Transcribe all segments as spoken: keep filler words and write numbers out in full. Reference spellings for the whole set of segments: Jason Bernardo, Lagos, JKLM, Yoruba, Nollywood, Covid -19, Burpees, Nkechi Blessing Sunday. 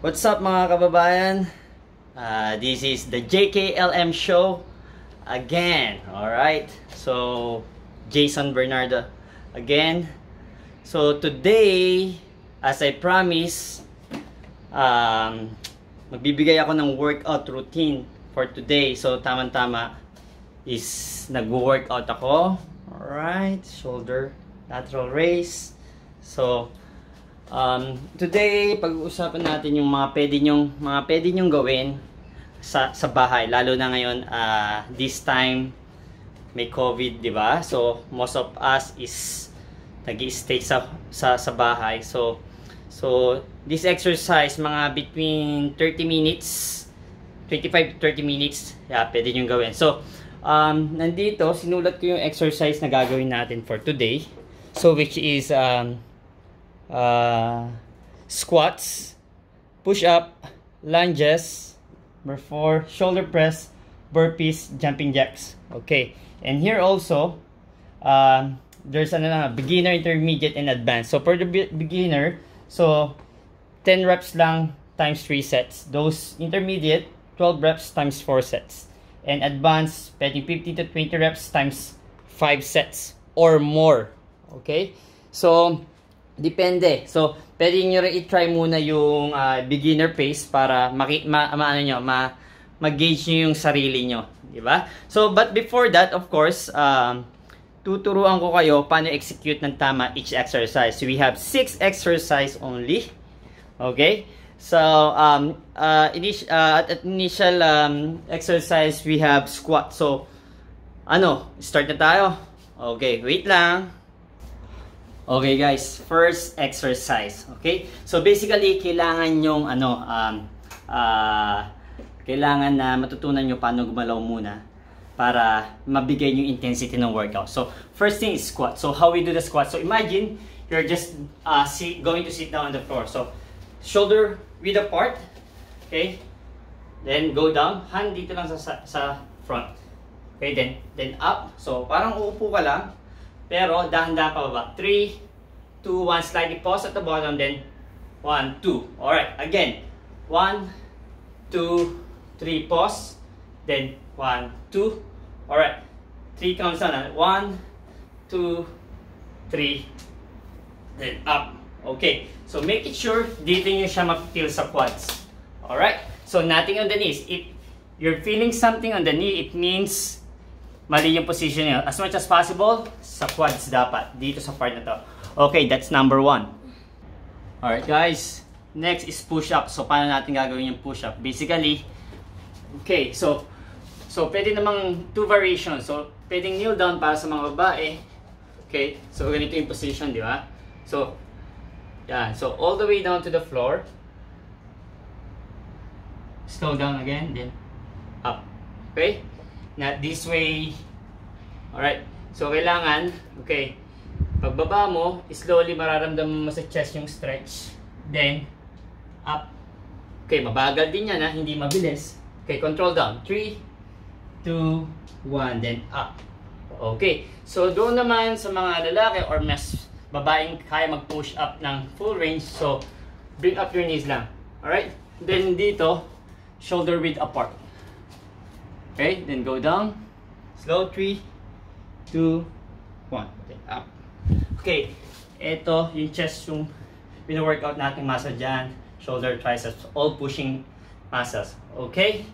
What's up mga kababayan? Uh, this is the J K L M show again. Alright, so Jason Bernardo again. So today, as I promised, um, magbibigay ako ng workout routine for today. So tamang-tama is nag-workout ako. Alright, shoulder lateral raise. So Um, today, pag-uusapan natin yung mga pwede nyong, mga pwede nyong gawin sa, sa bahay. Lalo na ngayon, uh, this time, may COVID, di ba? So, most of us is nag-i-stay sa, sa, sa bahay. So, so, this exercise, mga between thirty minutes, twenty-five to thirty minutes, yeah, pwede nyong gawin. So, um, nandito, sinulat ko yung exercise na gagawin natin for today. So, which is, um, Uh, squats, push-up, lunges, number four, shoulder press, burpees, jumping jacks. Okay, and here also, uh, there's ano na, beginner, intermediate, and advanced. So for the be beginner, so ten reps lang times three sets. Those intermediate, twelve reps times four sets. And advanced, pwedeng fifteen to twenty reps times five sets or more. Okay, so depende. So, pwede nyo rin i-try muna yung uh, beginner pace para maki ma ma ano nyo, ma mag-gauge nyo yung sarili nyo. Diba? So, but before that, of course, um, tuturuan ko kayo paano execute ng tama each exercise. So, we have six exercise only. Okay? So, um, uh, init uh, at initial um, exercise, we have squat. So, ano, start na tayo. Okay, wait lang. Okay guys, first exercise. Okay? So basically, kailangan yung ano, um, uh, kailangan na matutunan nyo paano gumalaw muna para mabigay yung intensity ng workout. So first thing is squat. So how we do the squat? So imagine you're just uh, sit, going to sit down on the floor. So shoulder width apart. Okay? Then go down. Hand dito lang sa, sa front. Okay? Then, then up. So parang uupo ka lang. Pero, dahan-dahan pa baba. three, two, one, slightly pause at the bottom, then one, two. Alright, again. one, two, three, pause. Then one, two. Alright. three counts down. one, two, three. Then up. Okay. So, make it sure dito nyo siya ma-feel sa quads. Alright? So, nothing on the knees. If you're feeling something on the knee, it means mali yung position nyo. As much as possible, sa quads dapat. Dito sa part na to. Okay, that's number one. Alright guys, next is push-up. So, paano natin gagawin yung push-up? Basically, okay, so, so pwede namang two variations. So, pwedeng kneel down para sa mga babae. Okay, so ganito yung position, di ba? So, yan. So, all the way down to the floor. Slow down again, then up. Okay? Not this way. Alright. So, kailangan, okay, pagbaba mo, slowly mararamdaman mo sa chest yung stretch. Then, up. Okay, mabagal din yan ha, hindi mabilis. Okay, control down. three, two, one, then up. Okay. So, doon naman sa mga lalaki or mas babaeng kaya mag-push up ng full range. So, bring up your knees lang. Alright. Then, dito, shoulder width apart. Okay, then go down. Slow, three, two, one. Okay, up. Okay, eto yung chest yung pina-workout natin muscle dyan. Shoulder, triceps, all pushing muscles. Okay?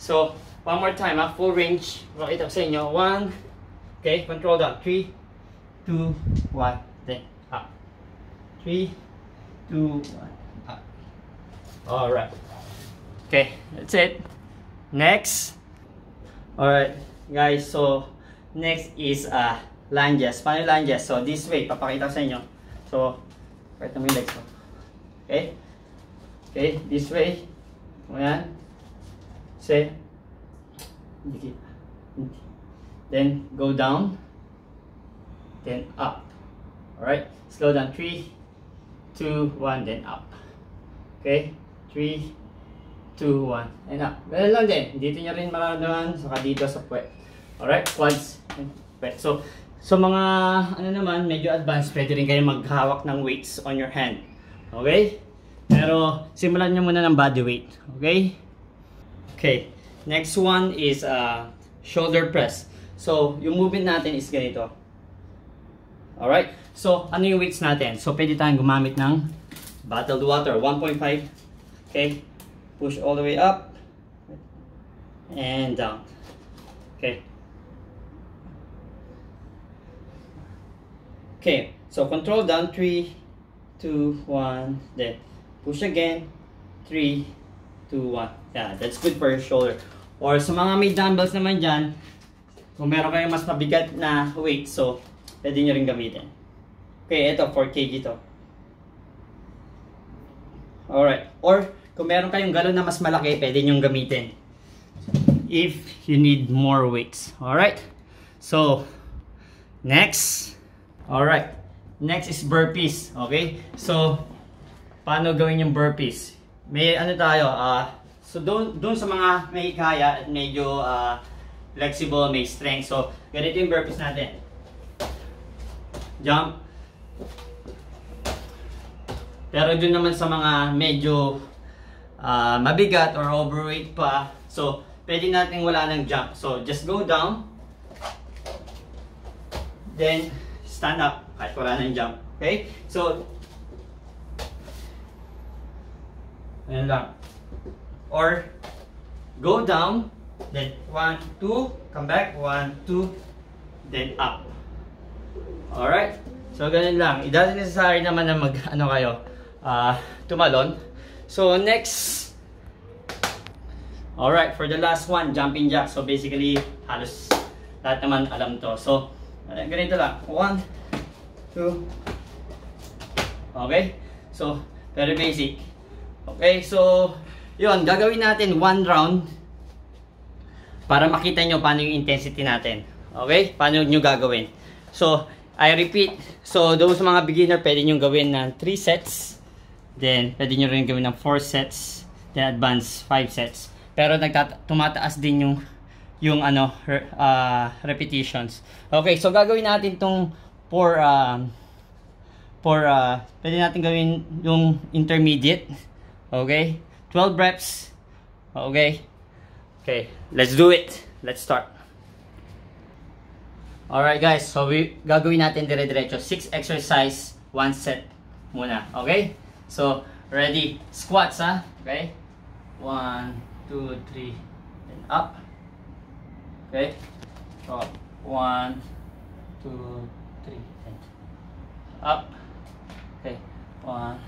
So, one more time ha, full range. Rock it up sa inyo. One. Okay, control down. three, two, one. Then, up. three, two, one, up. Alright. Okay, that's it. Next. Alright, guys, so, next is uh, lunges. Paano lunges? So, this way, papakita ko sa inyo. So, right na may legs ko. Okay? Okay, this way. Ayan. Say, then, go down. Then, up. Alright? Slow down. three, two, one, then up. Okay? three, two, one, and up. Ganun lang din. Dito nyo rin mararamdaman, saka dito sa puwet. Alright? Quads and puwet. So, so mga, ano naman, medyo advanced, pwede rin kayo maghawak ng weights on your hand. Okay? Pero simulan nyo muna ng body weight. Okay? Okay. Next one is uh, shoulder press. So, yung movement natin is ganito. Alright? So, ano yung weights natin? So, pwede tayong gumamit ng bottled water. one point five. Okay? Push all the way up. And down. Okay? Okay. So, control down. three, two, one. Then, push again. three, two, one. Yeah, that's good for your shoulder. Or sa mga may dumbbells naman dyan, kung meron kayong mas mabigat na weight, so, pwede nyo rin gamitin. Okay, ito, four kilograms to. Alright. Or, kung meron kayong galon na mas malaki, pwede nyo gamitin. If you need more weights. Alright? So, next. Alright, next is burpees, okay? So, paano gawin yung burpees? May ano tayo, uh, so dun, dun sa mga may kaya at medyo uh, flexible, may strength. So, ganito yung burpees natin. Jump. Pero dun naman sa mga medyo uh, mabigat or overweight pa, so, pwede natin wala ng jump. So, just go down. Then, stand up, kahit wala na yung jump. Okay? So, ayan lang. Or, go down, then one, two, come back, one, two, then up. Alright? So, ganun lang. It doesn't necessary naman na mag, ano kayo, uh, tumalon. So, next. Alright, for the last one, jumping jack. So, basically, halos lahat naman alam to. So, ganito lang. One, two. Okay? So, very basic. Okay? So, yun. Gagawin natin one round para makita nyo paano yung intensity natin. Okay? Paano nyo gagawin. So, I repeat. So, those mga beginner, pwede nyo gawin ng three sets. Then, pwede nyo rin gawin ng four sets. Then, advance five sets. Pero, tumataas din yung yung ano uh, repetitions. Okay, so gagawin natin tong for uh, for uh, pwede natin gawin yung intermediate. Okay, twelve reps. Okay. Okay, let's do it. Let's start. Alright guys, so we gagawin natin dire-diretso. six exercise, one set muna. Okay? So, ready. Squats ha. Okay? one, two, three. Then up. Okay, so one, two, three, and up. Okay, one,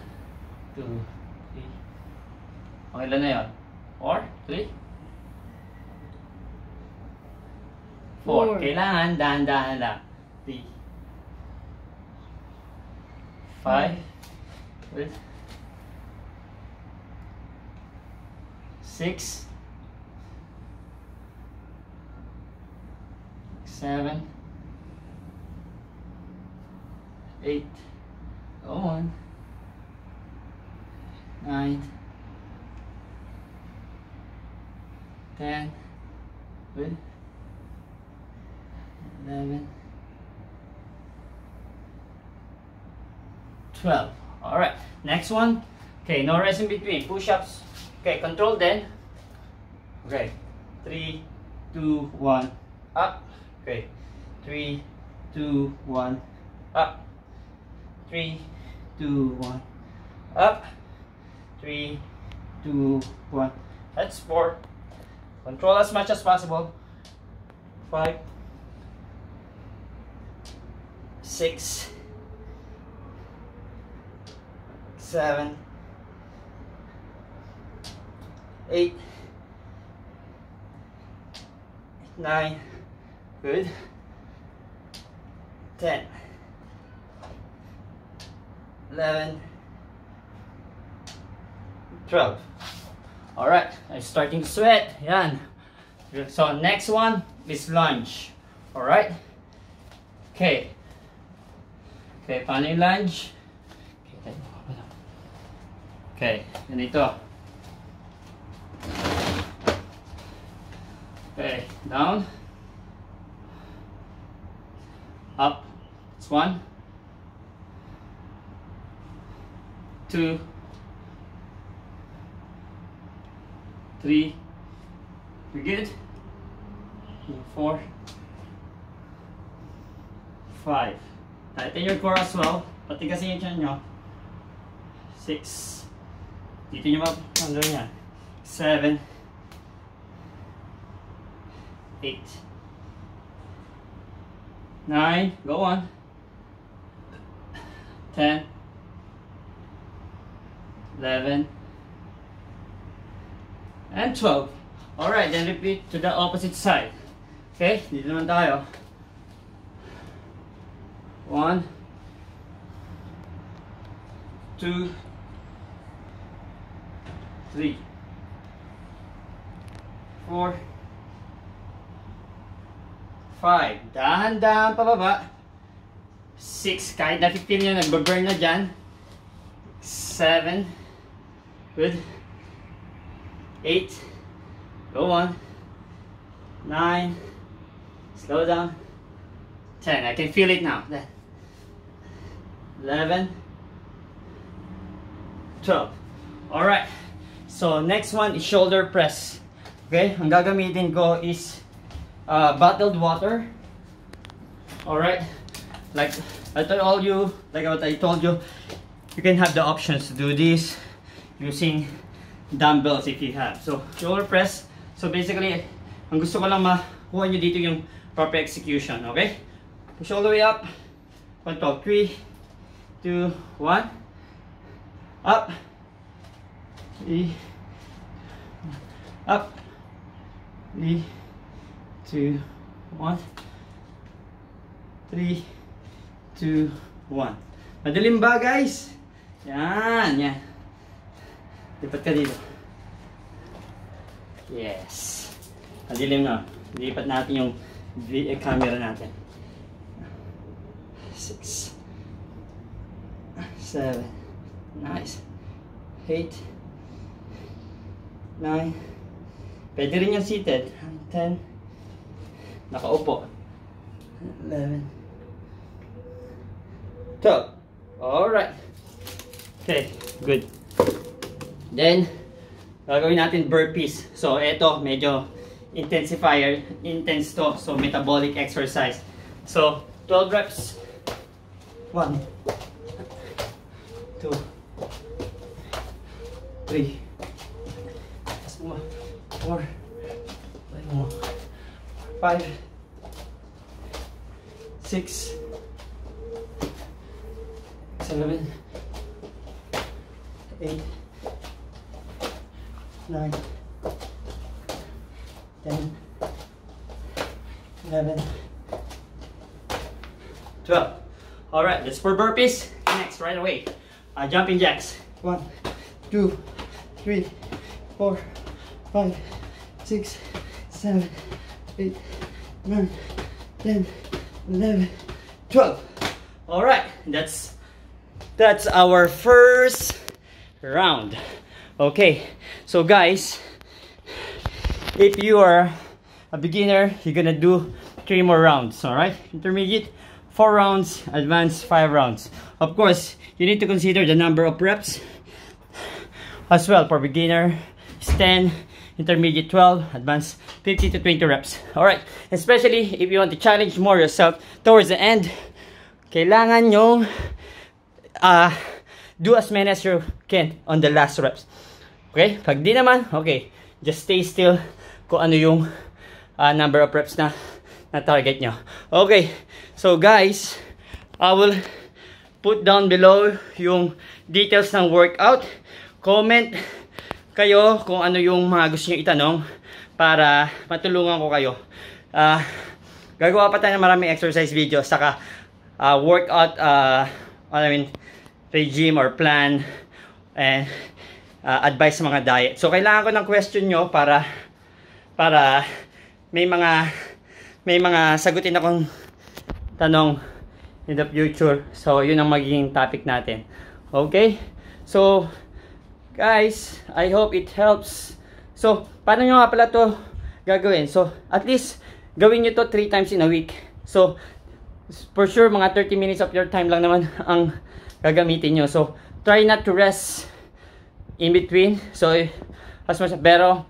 two, three. Okay lang na yun. Or, three, four. four. Kailangan dahan-dahan lang. Three, five, wait, six. Seven, eight, go on, nine, ten, good, eleven, twelve. All right, next one. Okay, no rest in between. Push-ups. Okay, control then. Okay, three, two, one, up. Okay, three, two, one, up. Three, two, one, up. Three, two, one. That's four. Control as much as possible. Five, six, seven, eight, nine. Good. Ten. Eleven. Twelve. Alright, I'm starting to sweat. Yan. So next one is lunge. Alright? Okay. Okay, paano yung lunge? Okay, ganito. Okay, down. Up. It's one, two, three, we get it, four, five, tighten your core as well, patigasin yung chan nyo, six, dito nyo mapandol yan, seven, eight, nine, go on, ten, eleven, and twelve. Alright, then repeat to the opposite side. Okay, dito naman tayo. One, two, three, four, five. Dahan-dahan pababa. Six, kahit na fifteen nyo, nagbaburn na dyan. Seven, good. Eight, go on. Nine, slow down. Ten, I can feel it now. Then. Eleven, twelve. All right. So next one is shoulder press. Okay, ang gagamitin ko is uh, bottled water. All right. Like I told you, like what I told you, you can have the options to do this using dumbbells if you have. So shoulder press. So basically, ang gusto ko lang makuha nyo dito yung proper execution. Okay? Push all the way up. Control. Three, two, one. Up. Three. Up. Three, two, one. Three, two, one. Madaling ba, guys? Yan, yan. Lipat ka dito. Yes. Madilim na. Lipat natin yung camera natin. Six. Seven. Nice. Eight. Nine. Pwede rin yung seated. Ten. Nakaupo. Eleven. Twelve. Alright. Okay. Good. Then, gagawin natin burpees. So, eto, medyo intensifier, intense to. So, metabolic exercise. So, twelve reps. one, two, three, four, five, six, seven, eight, nine, ten, eleven, twelve. All right, that's for burpees. Next, right away, uh, jumping jacks. One, two, three, four, five, six, seven, eight, nine, ten, eleven, twelve. All right, that's that's our first round. Okay, so guys, if you are a beginner, you're gonna do three more rounds, all right? Intermediate, four rounds, advanced, five rounds. Of course, you need to consider the number of reps as well. For beginner, it's ten, intermediate, twelve, advanced, fifteen to twenty reps, all right? Especially if you want to challenge more yourself towards the end, kailangan nyong uh, do as many as you can on the last reps. Okay, pag di naman, okay, just stay still kung ano yung uh, number of reps na na target nyo. Okay, so guys, I will put down below yung details ng workout. Comment kayo kung ano yung mga gusto nyo itanong para matulungan ko kayo. Uh, gagawa pa tayo ng maraming exercise video, saka uh, workout, uh, I mean, regime or plan, and Uh, advice sa mga diet. So kailangan ko ng question nyo para para may mga may mga sagutin akong tanong in the future. So yun ang magiging topic natin. Okay? So guys, I hope it helps. So paano nyo nga pala to gagawin? So at least gawin nyo to three times in a week. So for sure mga thirty minutes of your time lang naman ang gagamitin nyo. So try not to rest in between, so as much, pero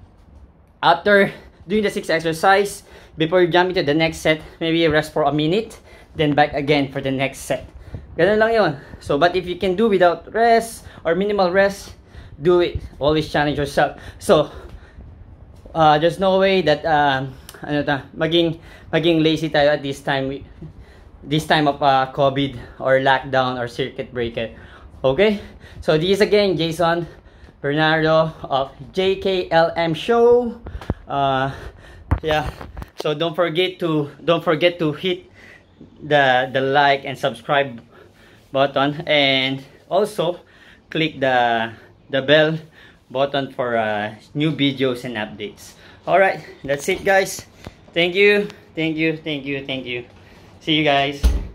After doing the six exercise, before you jump into the next set, maybe rest for a minute, then back again for the next set. Ganun lang yun. So, but if you can do without rest or minimal rest, do it. Always challenge yourself. So, uh, there's no way that um, ano ta, maging maging lazy tayo at this time, this time of uh, COVID or lockdown or circuit breaker. Okay? So, this is again Jason Bernardo of J K L M Show. Uh, yeah. So don't forget to don't forget to hit the the like and subscribe button, and also click the the bell button for uh, new videos and updates. All right, that's it, guys. Thank you, thank you, thank you, thank you. See you guys.